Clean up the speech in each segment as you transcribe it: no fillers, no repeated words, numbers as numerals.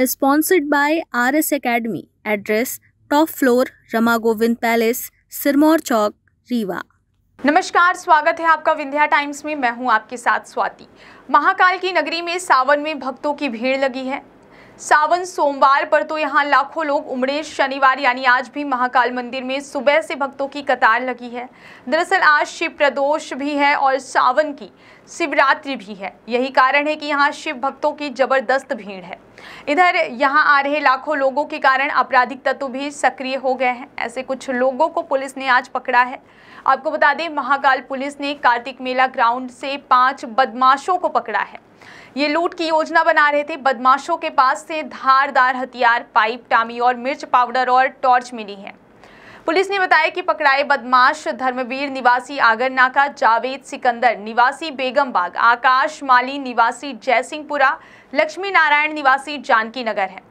Sponsored by RS academy. Address top floor, Ramagovind palace, Sirmaur Chowk, Rewa. नमस्कार, स्वागत है आपका विंध्या टाइम्स में। मैं हूं आपके साथ स्वाति। महाकाल की नगरी में सावन में भक्तों की भीड़ लगी है। सावन सोमवार पर तो यहाँ लाखों लोग उमड़े। शनिवार यानी आज भी महाकाल मंदिर में सुबह से भक्तों की कतार लगी है। दरअसल आज शिव प्रदोष भी है और सावन की शिवरात्रि भी है। यही कारण है कि यहाँ शिव भक्तों की जबरदस्त भीड़ है। इधर यहाँ आ रहे लाखों लोगों के कारण आपराधिक तत्व भी सक्रिय हो गए हैं। ऐसे कुछ लोगों को पुलिस ने आज पकड़ा है। आपको बता दें, महाकाल पुलिस ने कार्तिक मेला ग्राउंड से 5 बदमाशों को पकड़ा है। ये लूट की योजना बना रहे थे। बदमाशों के पास से धारदार हथियार, पाइप, टामी और मिर्च पाउडर और टॉर्च मिली है। पुलिस ने बताया कि पकड़ाए बदमाश धर्मवीर निवासी आगरनाका, जावेद सिकंदर निवासी बेगमबाग, आकाश माली निवासी जयसिंहपुरा, लक्ष्मी नारायण निवासी जानकीनगर है।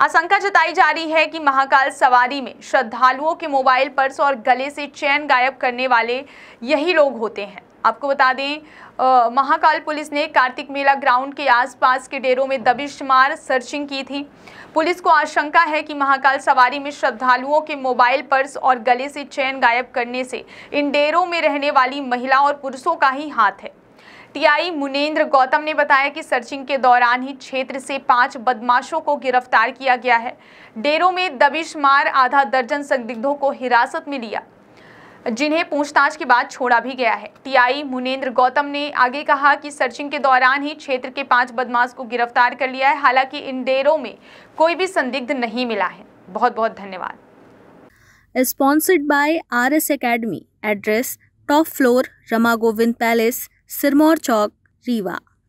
आशंका जताई जा रही है कि महाकाल सवारी में श्रद्धालुओं के मोबाइल, पर्स और गले से चैन गायब करने वाले यही लोग होते हैं। आपको बता दें, महाकाल पुलिस ने कार्तिक मेला ग्राउंड के आसपास के डेरों में दबिश मार सर्चिंग की थी। पुलिस को आशंका है कि महाकाल सवारी में श्रद्धालुओं के मोबाइल, पर्स और गले से चैन गायब करने से इन डेरों में रहने वाली महिला और पुरुषों का ही हाथ है। टीआई मुनेंद्र गौतम ने बताया कि सर्चिंग के दौरान ही क्षेत्र से 5 बदमाशों को गिरफ्तार किया गया है। डेरों में दबिश मार आधा दर्जन संदिग्धों को हिरासत में लिया, जिन्हें पूछताछ के बाद छोड़ा भी गया है। टीआई मुनेंद्र गौतम ने आगे कहा कि सर्चिंग के दौरान ही क्षेत्र के 5 बदमाश को गिरफ्तार कर लिया है। हालांकि इन डेरों में कोई भी संदिग्ध नहीं मिला है। बहुत बहुत धन्यवाद। Sponsored by RS academy. Address top floor, Ramagovind palace, Sirmaur Chowk, Rewa.